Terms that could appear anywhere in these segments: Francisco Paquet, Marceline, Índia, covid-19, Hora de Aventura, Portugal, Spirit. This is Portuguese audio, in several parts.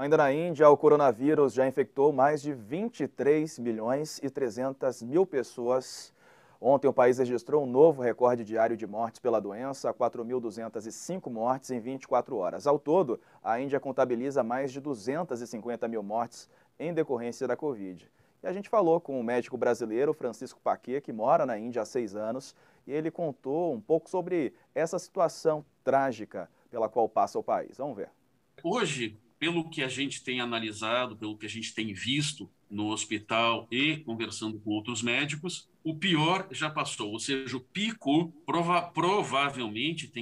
Ainda na Índia, o coronavírus já infectou mais de 23.300.000 pessoas. Ontem, o país registrou um novo recorde diário de mortes pela doença, 4.205 mortes em 24 horas. Ao todo, a Índia contabiliza mais de 250.000 mortes em decorrência da Covid. E a gente falou com o médico brasileiro Francisco Paquet, que mora na Índia há 6 anos, e ele contou um pouco sobre essa situação trágica pela qual passa o país. Vamos ver. Hoje, pelo que a gente tem analisado, pelo que a gente tem visto no hospital e conversando com outros médicos, o pior já passou, ou seja, o pico provavelmente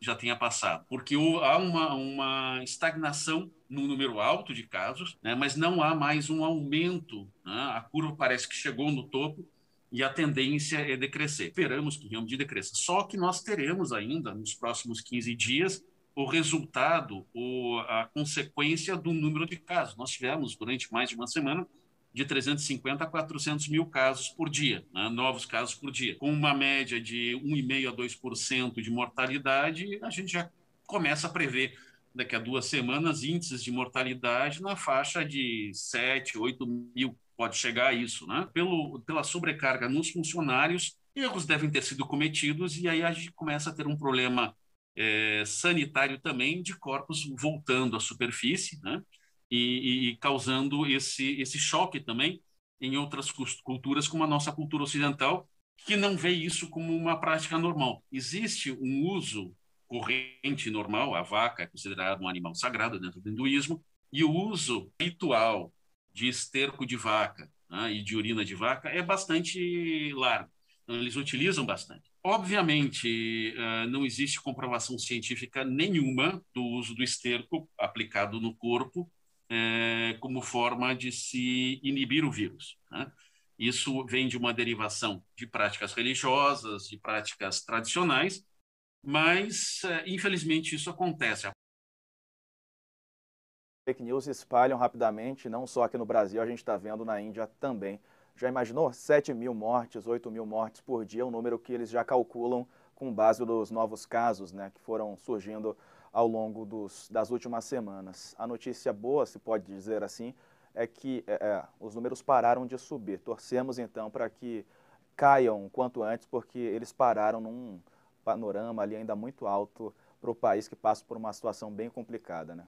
já tenha passado, porque há uma estagnação no número alto de casos, né, mas não há mais um aumento, né, a curva parece que chegou no topo e a tendência é decrescer. Esperamos que realmente decresça, só que nós teremos ainda, nos próximos 15 dias, o resultado, a consequência do número de casos. Nós tivemos, durante mais de uma semana, de 350 a 400.000 casos por dia, né? Novos casos por dia. Com uma média de 1,5% a 2% de mortalidade, a gente já começa a prever, daqui a 2 semanas, índices de mortalidade na faixa de 7, 8.000, pode chegar a isso, né? Pela sobrecarga nos funcionários, erros devem ter sido cometidos, e aí a gente começa a ter um problema sanitário também, de corpos voltando à superfície, né? E causando esse choque também em outras culturas, como a nossa cultura ocidental, que não vê isso como uma prática normal. Existe um uso corrente normal, a vaca é considerada um animal sagrado dentro do hinduísmo, e o uso ritual de esterco de vaca, né, e de urina de vaca é bastante largo. Então, eles utilizam bastante. Obviamente, não existe comprovação científica nenhuma do uso do esterco aplicado no corpo como forma de se inibir o vírus, né? Isso vem de uma derivação de práticas religiosas, de práticas tradicionais, mas, infelizmente, isso acontece. Fake news espalham rapidamente, não só aqui no Brasil, a gente está vendo na Índia também. Já imaginou? 7.000 mortes, 8.000 mortes por dia, um número que eles já calculam com base nos novos casos, né, que foram surgindo ao longo das últimas semanas. A notícia boa, se pode dizer assim, é que os números pararam de subir. Torcemos, então, para que caiam o quanto antes, porque eles pararam num panorama ali ainda muito alto para o país, que passa por uma situação bem complicada, né?